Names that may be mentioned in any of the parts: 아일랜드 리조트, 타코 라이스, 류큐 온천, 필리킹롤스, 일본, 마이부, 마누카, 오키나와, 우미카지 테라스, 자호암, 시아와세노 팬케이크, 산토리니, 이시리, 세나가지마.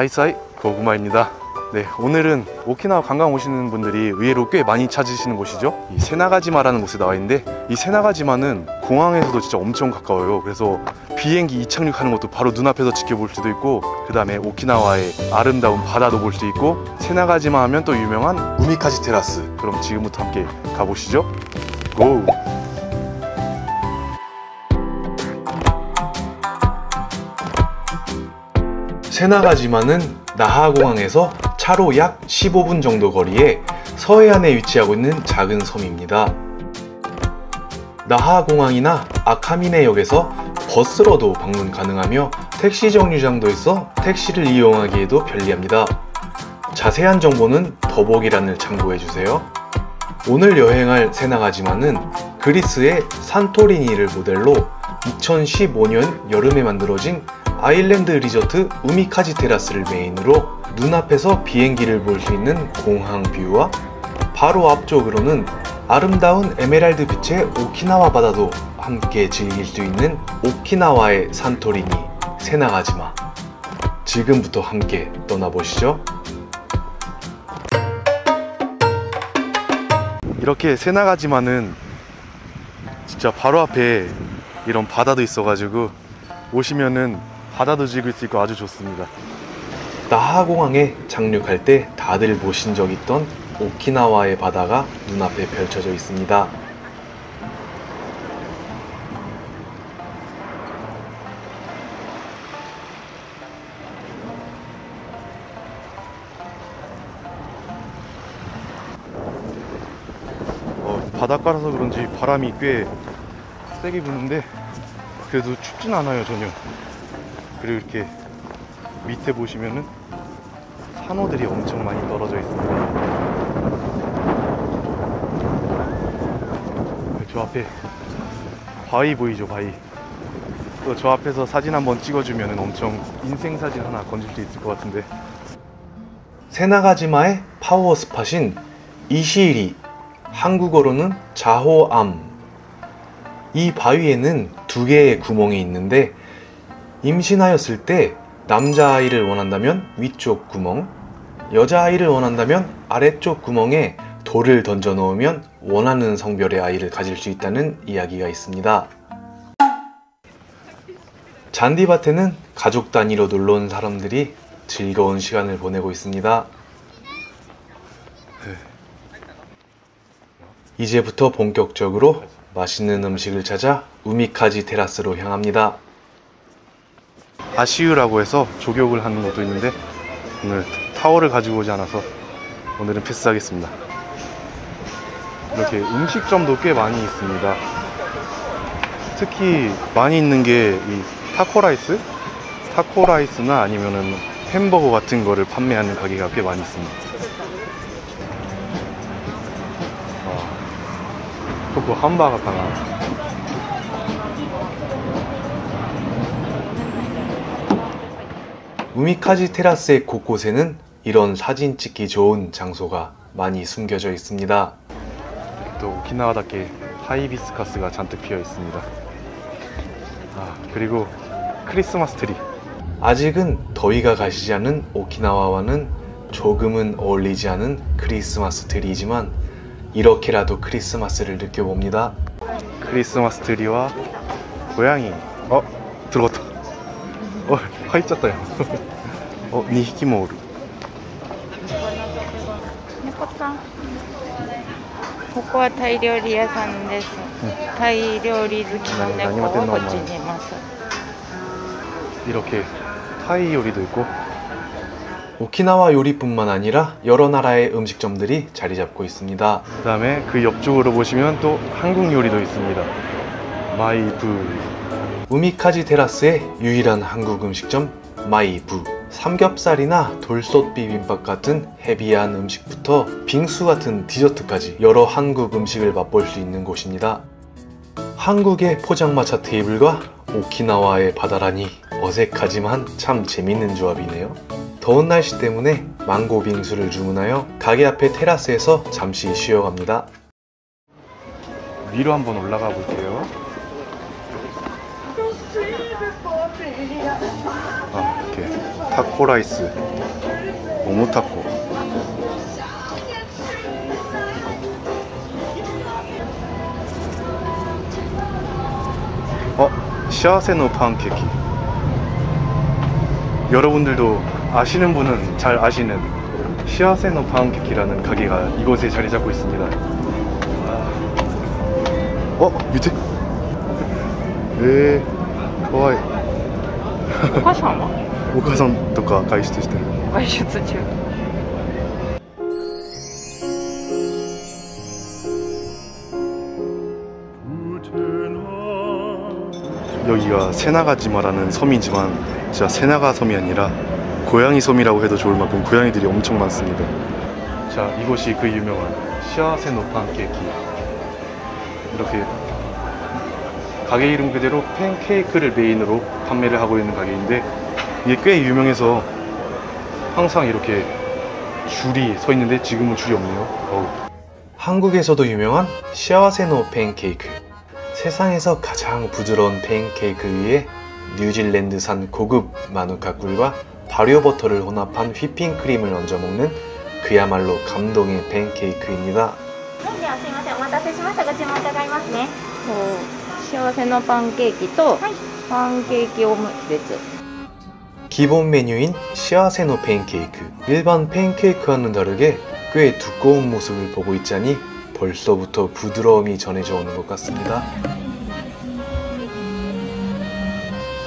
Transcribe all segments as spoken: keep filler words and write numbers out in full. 하이사이 고구마입니다. 네, 오늘은 오키나와 관광 오시는 분들이 의외로 꽤 많이 찾으시는 곳이죠. 이 세나가지마라는 곳에 나와 있는데, 이 세나가지마는 공항에서도 진짜 엄청 가까워요. 그래서 비행기 이착륙하는 것도 바로 눈앞에서 지켜볼 수도 있고, 그 다음에 오키나와의 아름다운 바다도 볼 수 있고, 세나가지마 하면 또 유명한 우미카지 테라스. 그럼 지금부터 함께 가보시죠. 고! 세나가지마는 나하공항에서 차로 약 십오 분 정도 거리에 서해안에 위치하고 있는 작은 섬입니다. 나하공항이나 아카미네역에서 버스로도 방문 가능하며 택시 정류장도 있어 택시를 이용하기에도 편리합니다. 자세한 정보는 더보기란을 참고해주세요. 오늘 여행할 세나가지마는 그리스의 산토리니를 모델로 이천십오 년 여름에 만들어진 아일랜드 리조트 우미카지 테라스를 메인으로 눈앞에서 비행기를 볼 수 있는 공항 뷰와 바로 앞쪽으로는 아름다운 에메랄드 빛의 오키나와 바다도 함께 즐길 수 있는 오키나와의 산토리니, 세나가지마. 지금부터 함께 떠나보시죠. 이렇게 세나가지마는 진짜 바로 앞에 이런 바다도 있어가지고 오시면은 바다도 즐길 수 있고 아주 좋습니다. 나하공항에 착륙할 때 다들 보신 적 있던 오키나와의 바다가 눈앞에 펼쳐져 있습니다. 어, 바닷가라서 그런지 바람이 꽤 세게 부는데 그래도 춥진 않아요, 전혀. 그리고 이렇게 밑에 보시면은 산호들이 엄청 많이 떨어져 있습니다. 저 앞에 바위 보이죠, 바위. 또 저 앞에서 사진 한번 찍어주면은 엄청 인생 사진 하나 건질 수 있을 것 같은데. 세나가지마의 파워 스팟인 이시리, 한국어로는 자호암. 이 바위에는 두 개의 구멍이 있는데, 임신하였을 때 남자아이를 원한다면 위쪽 구멍, 여자아이를 원한다면 아래쪽 구멍에 돌을 던져 넣으면 원하는 성별의 아이를 가질 수 있다는 이야기가 있습니다. 잔디밭에는 가족 단위로 놀러온 사람들이 즐거운 시간을 보내고 있습니다. 이제부터 본격적으로 맛있는 음식을 찾아 우미카지 테라스로 향합니다. 아시유라고 해서 조격을 하는 것도 있는데 오늘 타월을 가지고 오지 않아서 오늘은 패스하겠습니다. 이렇게 음식점도 꽤 많이 있습니다. 특히 많이 있는 게 이 타코 라이스? 타코 라이스나 아니면은 햄버거 같은 거를 판매하는 가게가 꽤 많이 있습니다. 아, 그거 햄버거 하나. 우미카지 테라스의 곳곳에는 이런 사진 찍기 좋은 장소가 많이 숨겨져 있습니다. 또 오키나와답게 하이비스카스가 잔뜩 피어 있습니다. 아, 그리고 크리스마스 트리. 아직은 더위가 가시지 않은 오키나와와는 조금은 어울리지 않은 크리스마스 트리이지만 이렇게라도 크리스마스를 느껴봅니다. 크리스마스 트리와 고양이. 어? 들어갔다. 어, 화이쳤다. 어, 니 히키 모으루. 예뻤다. 여기는 타이 요리屋さんです. 타이 요리 好きの猫をこっちにいます. 이렇게 타이 요리도 있고. 오키나와 요리뿐만 아니라 여러 나라의 음식점들이 자리 잡고 있습니다. 그다음에 그 옆쪽으로 보시면 또 한국 요리도 있습니다. 마이부. 우미카지 테라스의 유일한 한국 음식점 마이부. 삼겹살이나 돌솥 비빔밥 같은 헤비한 음식부터 빙수 같은 디저트까지 여러 한국 음식을 맛볼 수 있는 곳입니다. 한국의 포장마차 테이블과 오키나와의 바다라니 어색하지만 참 재밌는 조합이네요. 더운 날씨 때문에 망고 빙수를 주문하여 가게 앞에 테라스에서 잠시 쉬어갑니다. 위로 한번 올라가 볼게요. 아, 이렇게 타코라이스 오모타코. 어? 시아와세노 팬케이크. 여러분들도 아시는 분은 잘 아시는 시아와세노 팬케이크라는 가게가 이곳에 자리 잡고 있습니다. 어? 유채? 에이, 어이. 오카산? お母さんとか外出してる。 外出中。 여기가 세나가지마라는 섬이지만 진짜 세나가 섬이 아니라 고양이 섬이라고 해도 좋을 만큼 고양이들이 엄청 많습니다. 자, 이곳이 그 유명한 시아와세노 팬케이크. 이렇게 가게 이름 그대로 팬케이크를 메인으로 판매를 하고 있는 가게인데 이게 꽤 유명해서 항상 이렇게 줄이 서 있는데 지금은 줄이 없네요. 어우. 한국에서도 유명한 시아와세노 팬케이크. 세상에서 가장 부드러운 팬케이크 위에 뉴질랜드산 고급 마누카 꿀과 발효버터를 혼합한 휘핑크림을 얹어 먹는 그야말로 감동의 팬케이크입니다. 시아와세노 팬케이크와 팬케이크 오므렛. 기본 메뉴인 시아와세노 팬케이크. 일반 팬케이크와는 다르게 꽤 두꺼운 모습을 보고 있자니 벌써부터 부드러움이 전해져 오는 것 같습니다.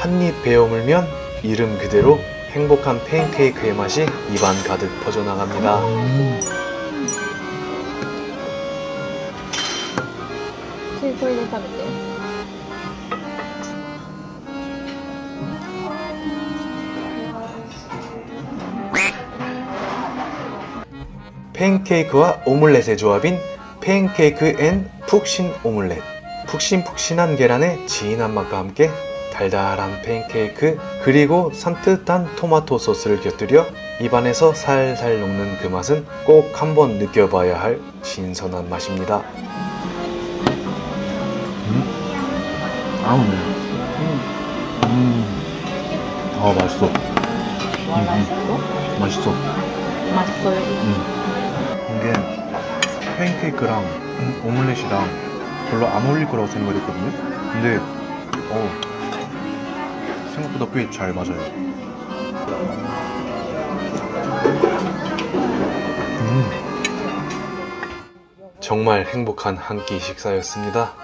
한입 베어물면 이름 그대로 행복한 팬케이크의 맛이 입안 가득 퍼져나갑니다. 팬케이크와 오믈렛의 조합인 팬케이크 앤 푹신 오믈렛. 푹신푹신한 계란의 진한 맛과 함께 달달한 팬케이크 그리고 산뜻한 토마토 소스를 곁들여 입안에서 살살 녹는 그 맛은 꼭 한번 느껴봐야 할 신선한 맛입니다. 음? 아우네. 음. 음. 아 맛있어. 음. 맛있어. 맛있어요. 음. 이게 팬케이크랑 오믈렛이랑 별로 안 어울릴 거라고 생각했거든요. 근데 어 생각보다 꽤 잘 맞아요. 음. 정말 행복한 한 끼 식사였습니다.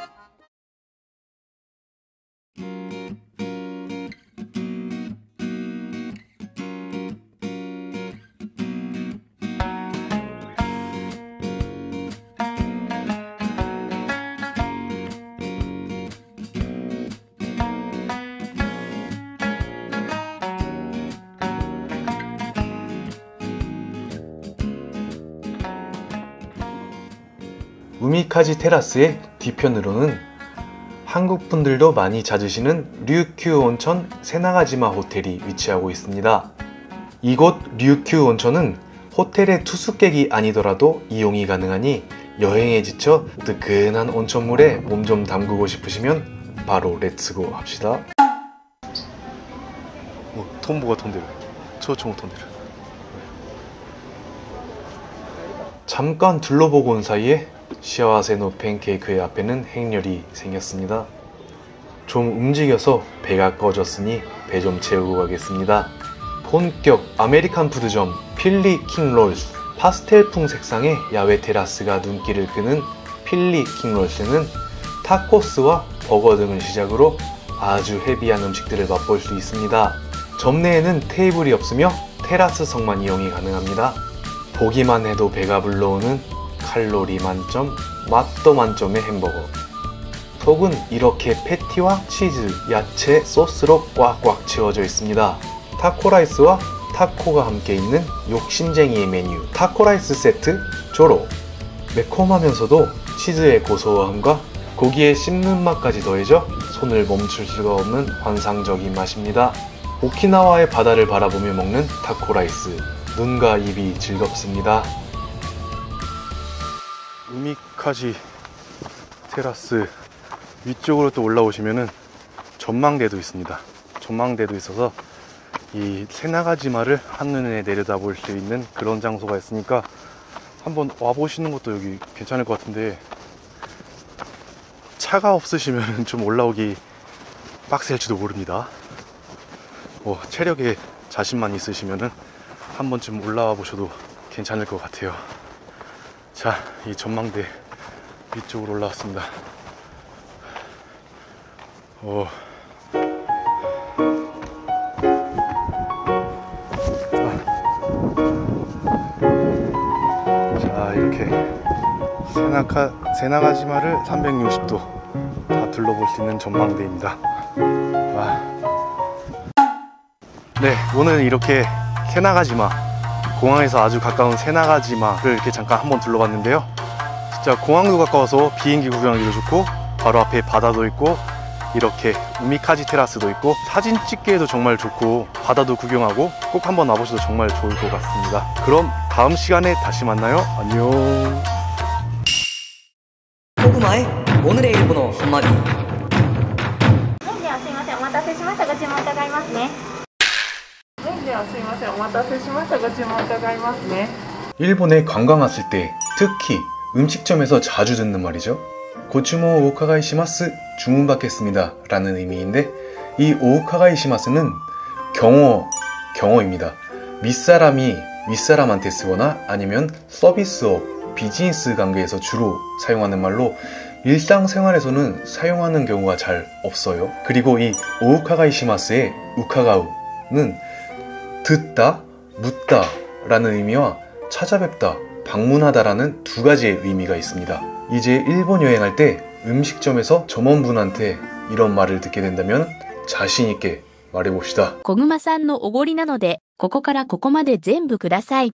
우미카지 테라스의 뒤편으로는 한국분들도 많이 찾으시는 류큐 온천 세나가지마 호텔이 위치하고 있습니다. 이곳 류큐 온천은 호텔의 투숙객이 아니더라도 이용이 가능하니 여행에 지쳐 뜨끈한 온천물에 몸 좀 담그고 싶으시면 바로 렛츠고 합시다. 어, 톰보가 톤데요. 초청 톤데요. 잠깐 둘러보고 온 사이에 시아와세노 팬케이크의 앞에는 행렬이 생겼습니다. 좀 움직여서 배가 꺼졌으니 배 좀 채우고 가겠습니다. 본격 아메리칸 푸드점 필리킹롤스. 파스텔풍 색상의 야외 테라스가 눈길을 끄는 필리킹롤스는 타코스와 버거 등을 시작으로 아주 헤비한 음식들을 맛볼 수 있습니다. 점내에는 테이블이 없으며 테라스석만 이용이 가능합니다. 보기만 해도 배가 불러오는 칼로리 만점, 맛도 만점의 햄버거. 속은 이렇게 패티와 치즈, 야채, 소스로 꽉꽉 채워져 있습니다. 타코 라이스와 타코가 함께 있는 욕심쟁이의 메뉴 타코 라이스 세트 조로. 매콤하면서도 치즈의 고소함과 고기의 씹는 맛까지 더해져 손을 멈출 수가 없는 환상적인 맛입니다. 오키나와의 바다를 바라보며 먹는 타코 라이스. 눈과 입이 즐겁습니다. 우미카지 테라스 위쪽으로 또 올라오시면은 전망대도 있습니다. 전망대도 있어서 이 세나가지마를 한눈에 내려다볼 수 있는 그런 장소가 있으니까 한번 와보시는 것도 여기 괜찮을 것 같은데, 차가 없으시면 좀 올라오기 빡셀지도 모릅니다. 뭐 체력에 자신만 있으시면은 한 번쯤 올라와 보셔도 괜찮을 것 같아요. 자, 이 전망대 위쪽으로 올라왔습니다. 오. 자, 이렇게 세나카, 세나가지마를 삼백육십 도 다 둘러볼 수 있는 전망대입니다. 와. 네, 오늘 이렇게 세나가지마, 공항에서 아주 가까운 세나가지마를 이렇게 잠깐 한번 둘러봤는데요. 진짜 공항도 가까워서 비행기 구경하기도 좋고, 바로 앞에 바다도 있고, 이렇게 우미카지 테라스도 있고, 사진 찍기에도 정말 좋고, 바다도 구경하고 꼭 한번 와보셔도 정말 좋을 것 같습니다. 그럼 다음 시간에 다시 만나요. 안녕. 고구마의 오늘의 일본어 한마디. 일본에 관광 왔을 때 특히 음식점에서 자주 듣는 말이죠. 고추모 오카가이시마스, 주문받겠습니다 라는 의미인데, 이 오카가이시마스는 경어, 경어입니다. 윗사람이 윗사람한테 쓰거나 아니면 서비스업, 비즈니스 관계에서 주로 사용하는 말로 일상생활에서는 사용하는 경우가 잘 없어요. 그리고 이 오카가이시마스의 우카가우는 듣다, 묻다 라는 의미와 찾아뵙다, 방문하다 라는 두 가지의 의미가 있습니다. 이제 일본 여행할 때 음식점에서 점원분한테 이런 말을 듣게 된다면 자신 있게 말해봅시다. 고구마さんのおごりなのでここからここまで全部ください.